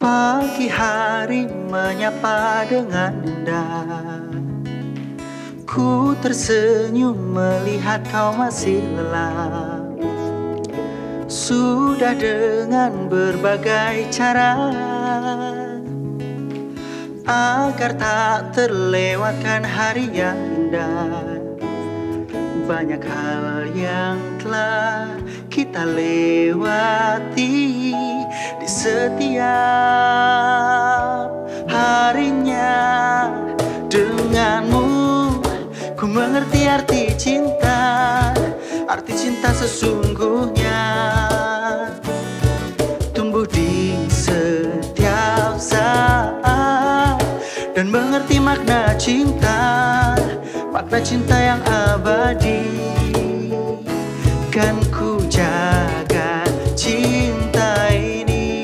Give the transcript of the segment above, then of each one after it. Pagi hari menyapa dengan indah. Ku tersenyum melihat kau masih lelah. Sudah dengan berbagai cara agar tak terlewatkan hari yang indah. Banyak hal yang telah kita lewati di setiap harinya. Denganmu ku mengerti arti cinta sesungguhnya. Tumbuh di setiap saat dan mengerti makna cinta yang abadi. Kan ku jaga cinta ini.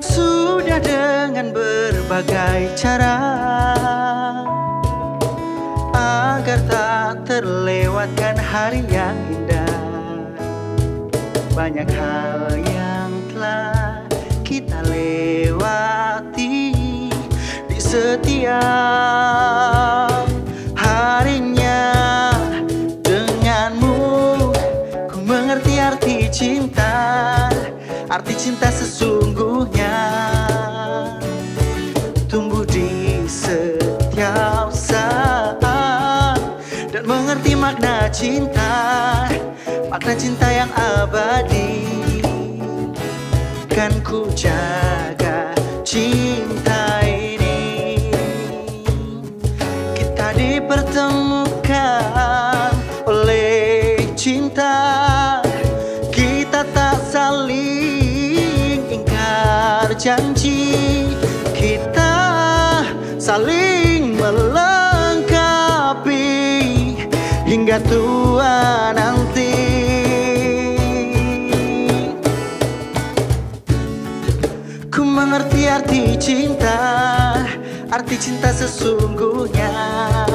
Sudah dengan berbagai cara agar tak terlewatkan hari yang indah. Banyak hal yang telah kita lewati di setiap harinya. Denganmu ku mengerti arti cinta sesungguhnya. Tumbuh di setiap saat dan mengerti makna cinta yang abadi. Kan ku jaga cinta ini. Kita dipertemukan oleh cinta. Kita tak saling ingkar janji. Kita saling melengkapi hingga tua nanti. Ku mengerti arti cinta sesungguhnya.